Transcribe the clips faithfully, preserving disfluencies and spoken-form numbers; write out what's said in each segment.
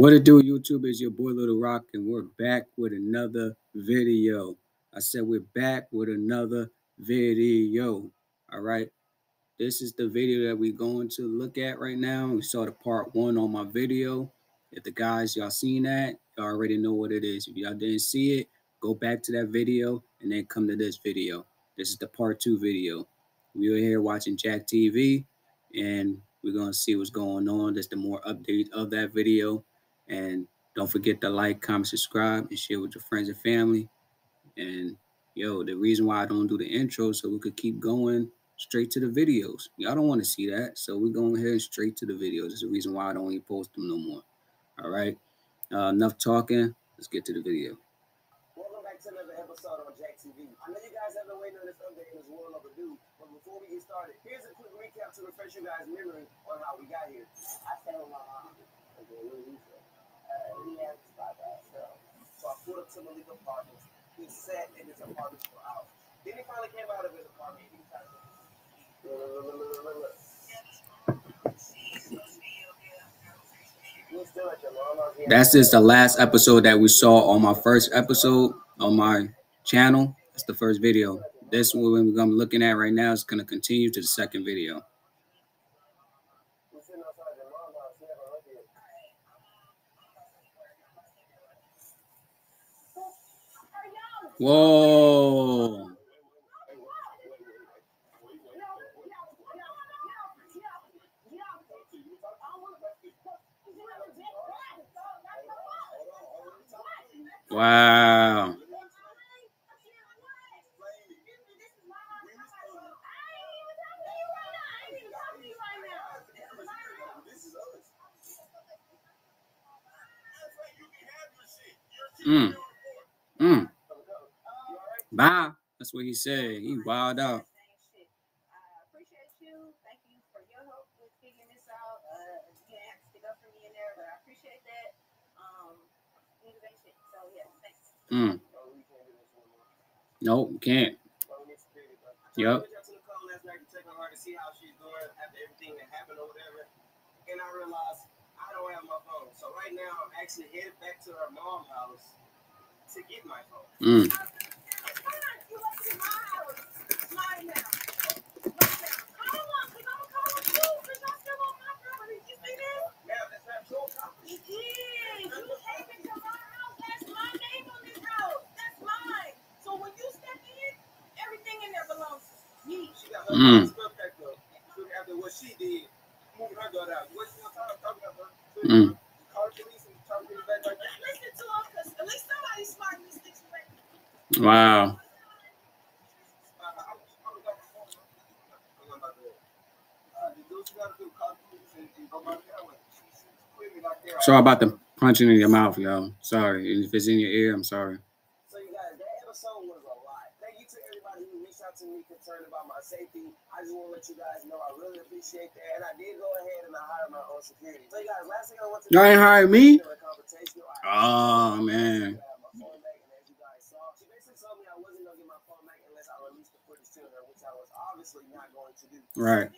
What it do, YouTube? Is your boy Little Rock, and we're back with another video. I said we're back with another video. All right, this is the video that we're going to look at right now. We saw the part one on my video. If the guys y'all seen that, y'all already know what it is. If y'all didn't see it, go back to that video and then come to this video. This is the part two video. We are here watching Jack T V, and we're gonna see what's going on. That's the more update of that video. And don't forget to like, comment, subscribe, and share with your friends and family. And, yo, the reason why I don't do the intro so we could keep going straight to the videos. Y'all don't want to see that, so we're going ahead straight to the videos. That's the reason why I don't even post them no more. All right? Uh, enough talking. Let's get to the video. Welcome back to another episode on Jack T V. I know you guys have been waiting on this update and it's well overdue, but before we get started, here's a quick recap to refresh you guys' memory on how we got here. I found my mom. Okay, what do you say? Uh, we had this by ourselves. So I pulled up to Malik's apartment. He sat in his apartment for hours. Then he finally came out of his apartment and he tried to look. That's just the last episode that we saw on my first episode on my channel. That's the first video. This one we're gonna be looking at right now is gonna continue to the second video. Whoa. Wow. Mm. Mm. Bye. That's what he said. He wild out. I appreciate you. Thank you for your help with figuring this out. Uh, you didn't have to stick up for me in there, but I appreciate that. Um, motivation. So, yeah, thanks. Mm. Nope, can't. Yep. I to Nicole last night to check on her to see how she's doing after everything that happened or whatever. And I realized I don't have my phone. So, right now, I'm actually headed back to her mom's house to get my phone. Mm. Mm. Mm. Wow. Sorry about the punching in your mouth, y'all. Sorry. And if it's in your ear, I'm sorry. So you guys, that episode was a lot. Thank you to everybody who reached out to me concerned about my safety. I just want to let you guys know I really appreciate that. And I did go ahead and I hired my own security. So you guys, last thing I want to do. Y'all ain't hired me? Oh, man. She basically told me I wasn't going to get my phone back unless I released the footage to her, which I was obviously not going to do. Right.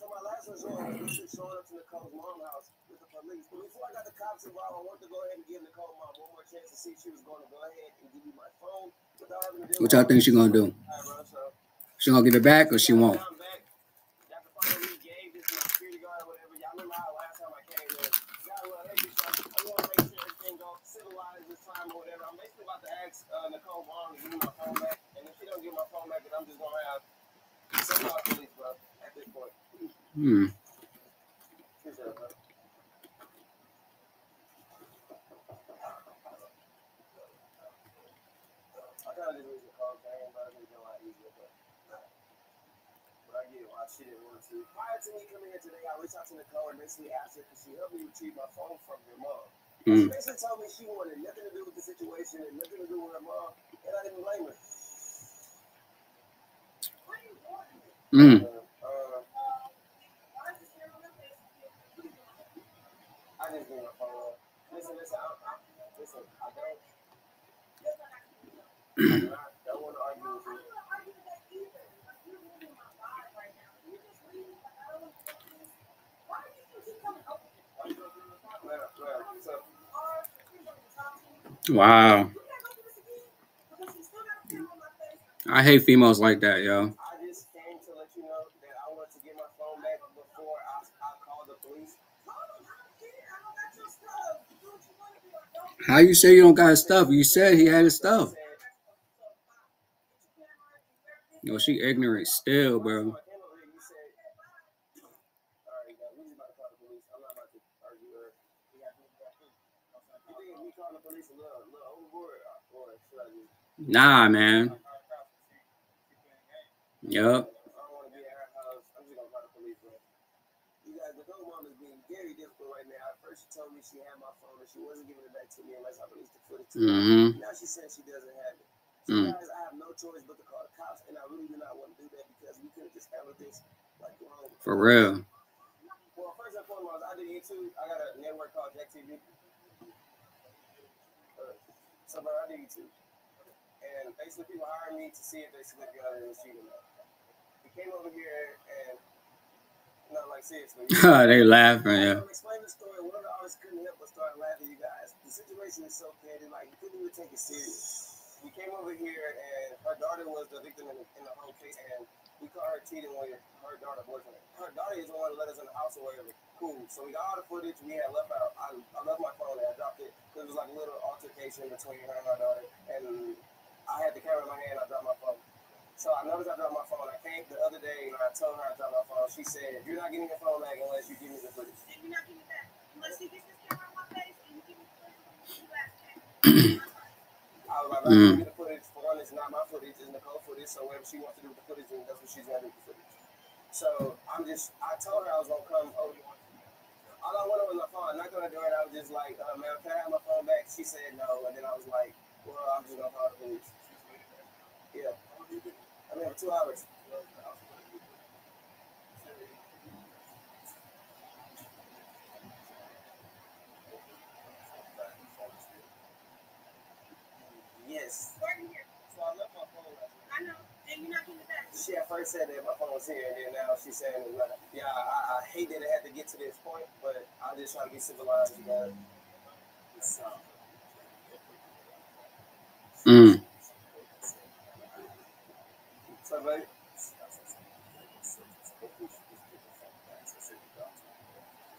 So my last resort was just showing up to Nicole's mom's house with the police. But before I got the cops involved, I wanted to go ahead and give Nicole mom one more chance to see if she was going to go ahead and give me my phone. What y'all think she gonna do? She gonna give it back or she won't? Hmm. Prior to me coming here today, I reached out to Nicole and basically asked her if she helped me retrieve my phone from your mom. She basically told me she wanted nothing to do with the situation and nothing to do with her mom, and I didn't blame her. What do you want? Mm. I just want to follow up. Listen, listen, I, listen, I don't, I don't want to argue with you. Why are you Wow. I hate females like that, yo. I just came to let you know that I want to get my phone back before I, I call the police. How you say you don't got his stuff? You said he had his stuff. Yo, she ignorant still, bro. Nah, man. Yup. Mm-hmm. Now she says she doesn't have it. Mm. Guys, I have no choice but to call the cops, and I really do not want to do that because we could have just handled this like wrong. For real. Well, first and foremost, I did YouTube. I got a network called Jack T V. Uh, so, but I did YouTube. And basically, people hired me to see if they slip you out of the street or not. They came over here and not like seriously. They laughing, yeah. Explain the story. One of the artists couldn't help but start laughing, you guys. The situation is so petty, like, you couldn't even take it serious. We came over here, and her daughter was the victim in the, in the whole case, and we caught her cheating with her daughter boyfriend. Her daughter is the one that let us in the house or whatever. Cool. So we got all the footage we had left out. I, I left my phone, and I dropped it. It was like a little altercation between her and her daughter, and I had the camera in my hand. I dropped my phone. So I noticed I dropped my phone. I came the other day, and I told her I dropped my phone. She said, "You're not getting your phone back unless you give me the footage." You're not getting it back unless you get this camera on my face and you give me the footage. I was like, I'm going to get the footage. For one, it's not my footage, it's Nicole's footage, so whatever she wants to do with the footage, then that's what she's going to do with the footage. So, I'm just, I told her I was going to come over. All I wanted was my phone. I'm not going to do it. I was just like, uh, man, can I have my phone back? She said no, and then I was like, well, I'm just going to call the police. Yeah. I mean, for two hours. Yes. So I left my phone. I know, and you're not getting it back. She at first said that my phone was here, and then now she's saying, yeah, I, I hate that it had to get to this point, but I'm just trying to get civilized, you guys. So. Mm. So, buddy.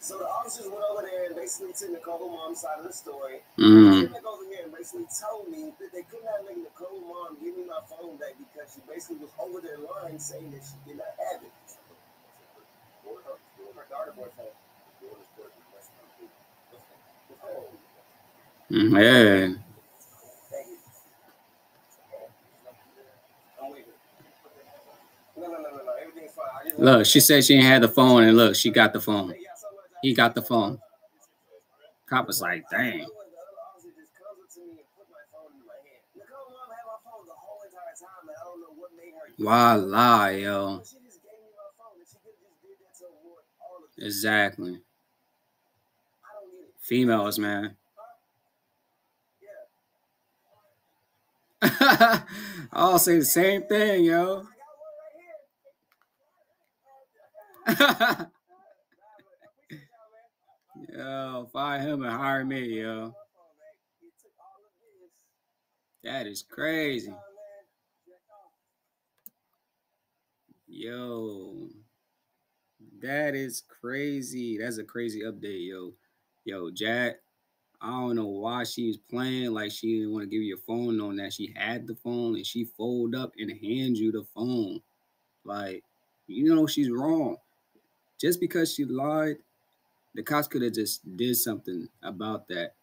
So the officers went over there and basically took Nicole's mom's side of the story. Mm. They came over here and basically told me that they could not make Nicole's mom give me my phone back because she basically was over their line saying that she did not have it. Her daughter boyfriend. Yeah. No, no, no, no, no. Everything's fine. Look, she said she ain't had the phone, and look, she got the phone. He got the phone. Cop was like, dang. Voila, yo. Exactly. Females, man. I'll say the same thing, yo. Yo, fire him and hire me, yo. That is crazy. Yo. That is crazy. That's a crazy update, yo. Yo, Jack, I don't know why she was playing like she didn't want to give you a phone on that. She had the phone and she fold up and hand you the phone. Like, you know she's wrong. Just because she lied, the cops could have just did something about that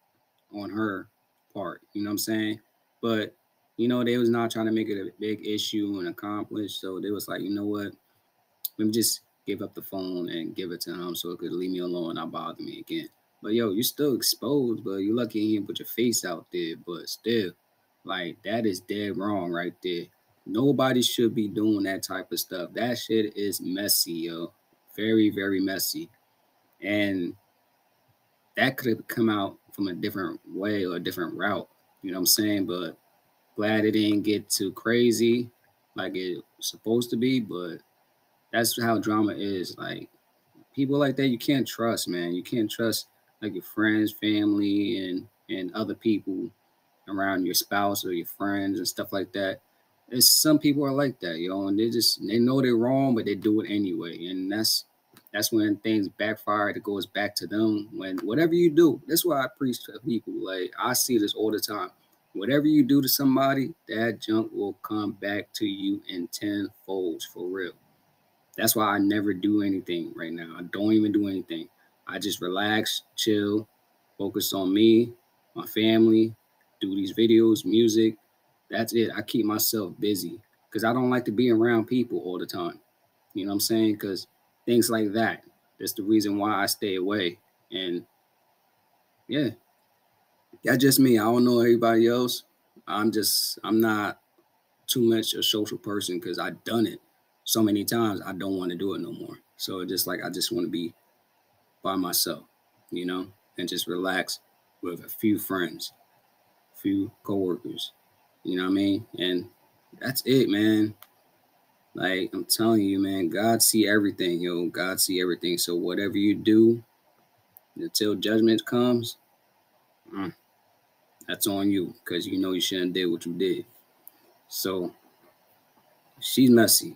on her part, you know what I'm saying? But, you know, they was not trying to make it a big issue and accomplish, so they was like, you know what, let me just give up the phone and give it to him so it could leave me alone and not bother me again. But, yo, you're still exposed, but you're lucky you didn't put your face out there, but still, like, that is dead wrong right there. Nobody should be doing that type of stuff. That shit is messy, yo. Very, very messy. And that could have come out from a different way or a different route, you know what I'm saying? But glad it didn't get too crazy like it's supposed to be, but that's how drama is. Like, people like that, you can't trust, man. You can't trust, like, your friends, family, and, and other people around your spouse or your friends and stuff like that. It's some people are like that, you know, and they just, they know they're wrong, but they do it anyway. And that's, that's when things backfire. It goes back to them when whatever you do, that's why I preach to people. Like, I see this all the time. Whatever you do to somebody, that junk will come back to you in tenfolds, for real. That's why I never do anything right now. I don't even do anything. I just relax, chill, focus on me, my family, do these videos, music. That's it. I keep myself busy because I don't like to be around people all the time. You know what I'm saying? Because things like that, that's the reason why I stay away. And yeah, that's just me. I don't know everybody else. I'm just, I'm not too much a social person because I've done it so many times. I don't want to do it no more. So just like, I just want to be by myself, you know, and just relax with a few friends, a few coworkers. You know what I mean? And that's it, man. Like, I'm telling you, man, God see everything, yo. God see everything. So whatever you do until judgment comes, mm, that's on you, because you know you shouldn't did what you did. So she's messy.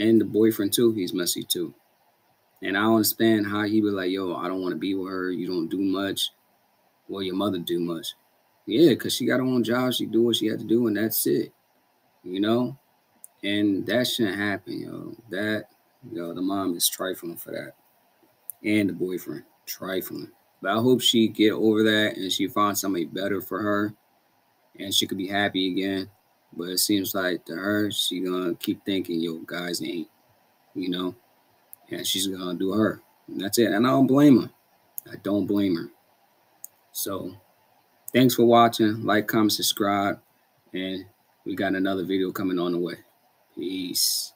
And the boyfriend, too, he's messy, too. And I understand how he was like, yo, I don't want to be with her. You don't do much. Well, your mother do much. Yeah, because she got her own job. She do what she had to do, and that's it, you know? And that shouldn't happen, yo. That, yo, the mom is trifling for that. And the boyfriend, trifling. But I hope she get over that and she finds somebody better for her and she could be happy again. But it seems like to her, she gonna keep thinking, yo, guys ain't, you know? And she's gonna do her. And that's it. And I don't blame her. I don't blame her. So... thanks for watching. Like, comment, subscribe, and we got another video coming on the way. Peace.